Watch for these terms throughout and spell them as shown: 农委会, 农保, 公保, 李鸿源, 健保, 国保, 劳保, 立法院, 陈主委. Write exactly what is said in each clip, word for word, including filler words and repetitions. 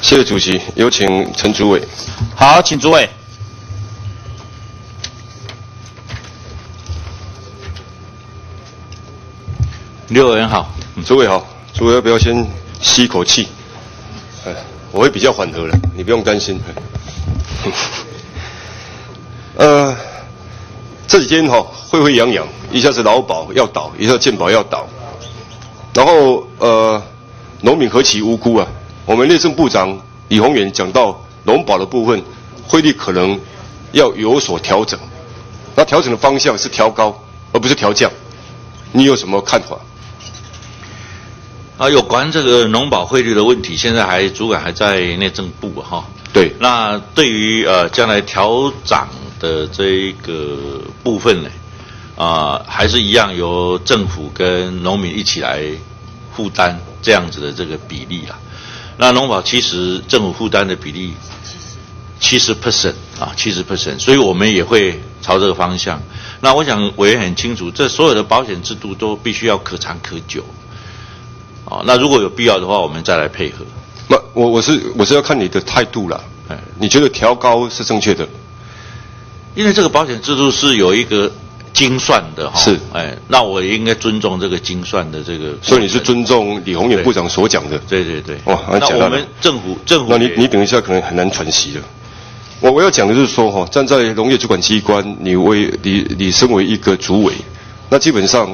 谢谢主席，有请陈主委。好，请主委。刘委员好，主委好，主委要不要先吸一口气？哎，我会比较缓和了，你不用担心。呃，这几天哈、哦，沸沸扬扬，一下子劳保要倒，一下子健保要倒，然后呃，农民何其无辜啊！我们内政部长李鸿源讲到农保的部分，汇率可能要有所调整，那调整的方向是调高，而不是调降。你有什么看法？啊，有关这个农保汇率的问题，现在还主管还在内政部哈、哦。对。那对于呃将来调涨的这个部分呢，啊、呃，还是一样由政府跟农民一起来负担这样子的这个比例啊。那农保其实政府负担的比例七十 percent 啊，七十 percent， 所以我们也会朝这个方向。那我想委员很清楚，这所有的保险制度都必须要可长可久。啊、哦，那如果有必要的话，我们再来配合。那我我是我是要看你的态度啦。哎，你觉得调高是正确的？因为这个保险制度是有一个精算的哈、哦。是。哎，那我应该尊重这个精算的这个。所以你是尊重李鸿源部长所讲的。对对对。哇，那我们政府政府。那你你等一下可能很难喘息了。我我要讲的就是说哈，站在农业主管机关，你为你你身为一个主委，那基本上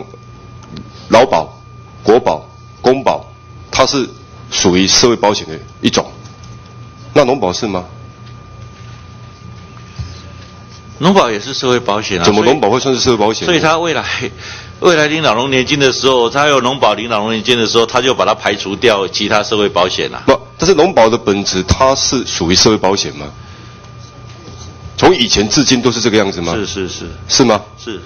劳保、国保。公保它是属于社会保险的一种，那农保是吗？农保也是社会保险啊。怎么农保会算是社会保险？所以它未来未来领老农年金的时候，它有农保领老农年金的时候，它就把它排除掉其他社会保险啊。不，但是农保的本质它是属于社会保险吗？从以前至今都是这个样子吗？是是是。是吗？是。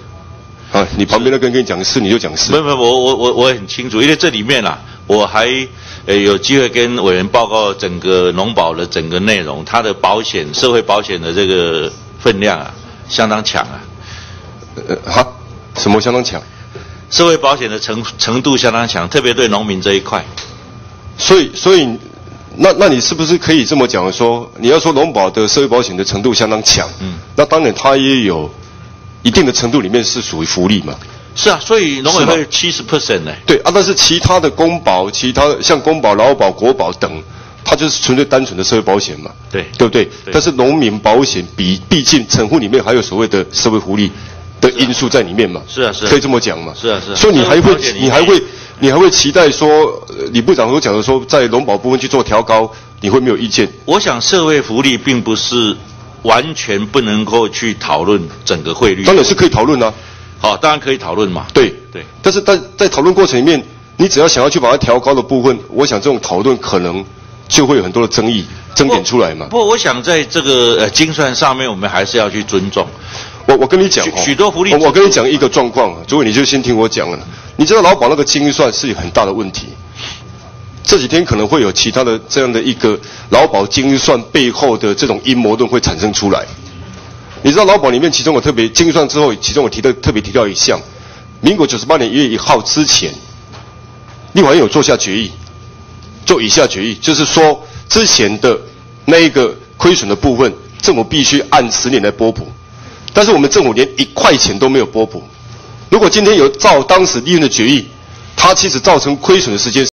啊，你旁边那个人跟你讲是，你就讲是。没有没有，我我我我很清楚，因为这里面啊，我还呃有机会跟委员报告整个农保的整个内容，它的保险、社会保险的这个分量啊，相当强啊。呃，哈，什么相当强？社会保险的程程度相当强，特别对农民这一块。所以，所以，那那你是不是可以这么讲说，你要说农保的社会保险的程度相当强？嗯，那当然它也有。一定的程度里面是属于福利嘛？是啊，所以农委会七十 percent 呢。对啊，但是其他的公保、其他像公保、劳保、国保等，它就是纯粹单纯的社会保险嘛。对，对不对？对但是农民保险比毕竟成分里面还有所谓的社会福利的因素在里面嘛。是啊，是啊。可以这么讲嘛？是啊，是啊。所以你还会，你还会，你还会期待说李部长所讲的说，在农保部分去做调高，你会没有意见？我想社会福利并不是。完全不能够去讨论整个汇率，当然是可以讨论啊。好，当然可以讨论嘛。对对，但是在在讨论过程里面，你只要想要去把它调高的部分，我想这种讨论可能就会有很多的争议、争点出来嘛。不过，我想在这个呃精算上面，我们还是要去尊重。我我跟你讲、哦，许多福利，我跟你讲一个状况，主委你就先听我讲了。你知道劳保那个精算是有很大的问题。这几天可能会有其他的这样的一个劳保精算背后的这种阴谋论会产生出来。你知道劳保里面其中我特别精算之后，其中我提到特别提到一项，民国九十八年一月一号之前，立法院有做下决议，做以下决议，就是说之前的那一个亏损的部分，政府必须按十年来拨补，但是我们政府连一块钱都没有拨补。如果今天有照当时立院的决议，它其实造成亏损的时间。